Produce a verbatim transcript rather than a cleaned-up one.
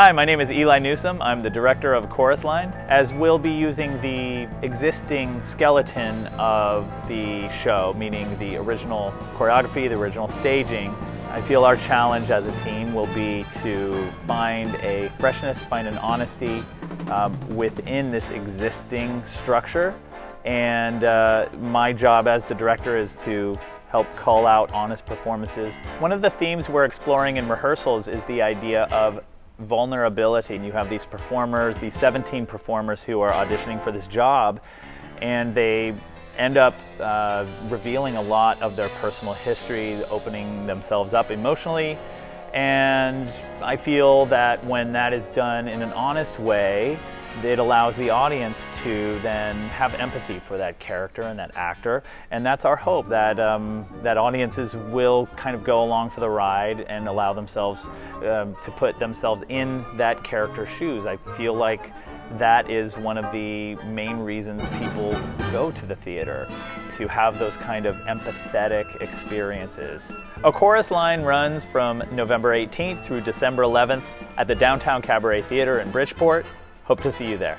Hi, my name is Eli Newsom. I'm the director of A Chorus Line, as we'll be using the existing skeleton of the show, meaning the original choreography, the original staging. I feel our challenge as a team will be to find a freshness, find an honesty uh, within this existing structure. And uh, my job as the director is to help call out honest performances. One of the themes we're exploring in rehearsals is the idea of vulnerability, and you have these performers, these seventeen performers who are auditioning for this job, and they end up uh, revealing a lot of their personal history, opening themselves up emotionally. And I feel that when that is done in an honest way, it allows the audience to then have empathy for that character and that actor. And that's our hope, that, um, that audiences will kind of go along for the ride and allow themselves um, to put themselves in that character's shoes. I feel like that is one of the main reasons people go to the theater, to have those kind of empathetic experiences. A Chorus Line runs from November eighteenth through December eleventh at the Downtown Cabaret Theater in Bridgeport. Hope to see you there.